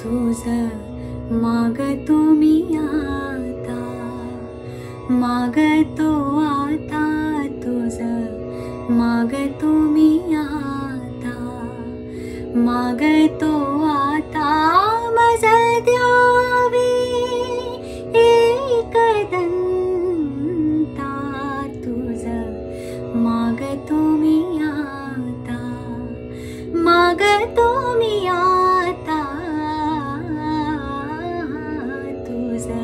तुझा मागतो मी आता, मागतो आता तुझा, मागतो मी आता, मागतो आता माझा द्यावे एकदंता तुझा, मागतो मी आता, मागतो मी आता तुझा,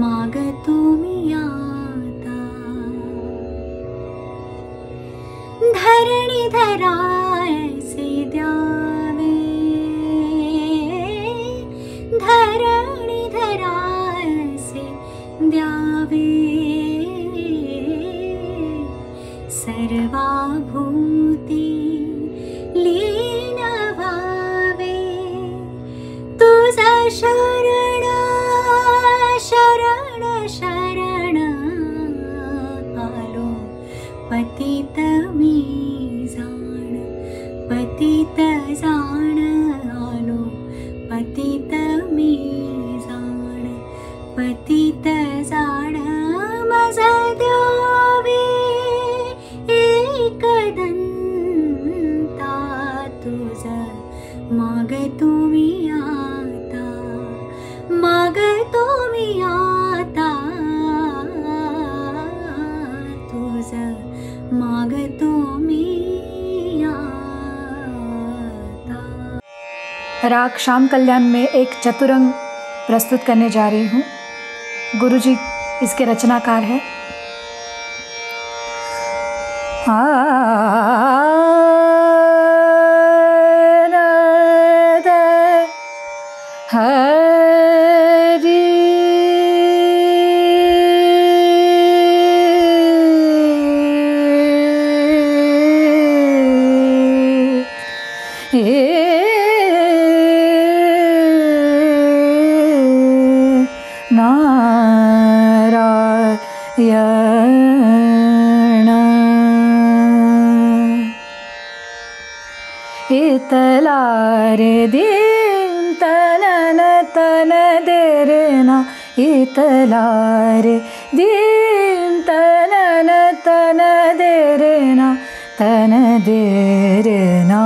मागतो मी आता। धरणी धरायसे द्यावे, धरणी धरायसे द्यावे, सर्वा भूती लीन भावे, तुझा शरण शरण शरण आलो, पतित मी जाण, पतित जाण आलो, पतित मी जाण, पतित जाण माझा द्यावे एकदंता तुझा, मागतो मी आता, मागतो मी आता तुझा, मागतो मी आता। राग शाम कल्याण में एक चतुरंग प्रस्तुत करने जा रही हूँ। गुरुजी इसके रचनाकार हैं। इतलारे दीन तनन तन देरे ना, तन देरे ना,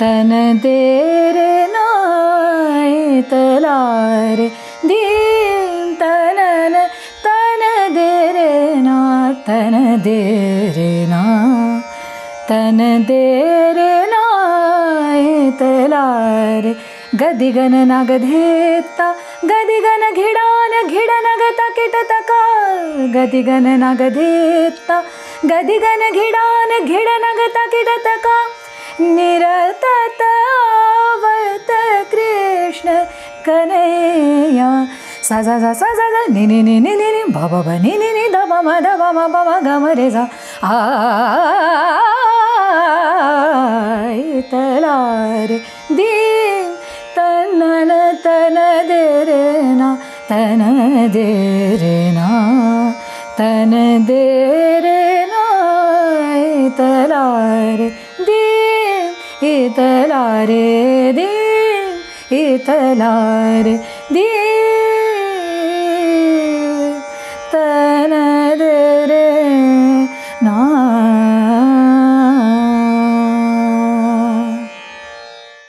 तन देरे ना, इतलारे दीन तनन तन देरे ना, तन देरे ना, तन देरे ना, इतलारे गदिगन नागधेता, गदिगन घिडान घिडन गता किटतका, गदिगन नागधेता, गदिगन घिडान घिडन गता किटतका, निरतत आवत कृष्ण कन्हैया, सा जा जा सा जा नि नि नि नि नि भव भ नि नि नि ध म प ग म रे जा आ तलारे दीन तन तन देरे ना, तन देरे ना, तन देरे ना, इतलारे दीन, इतलारे दीन, इतलारे दीन।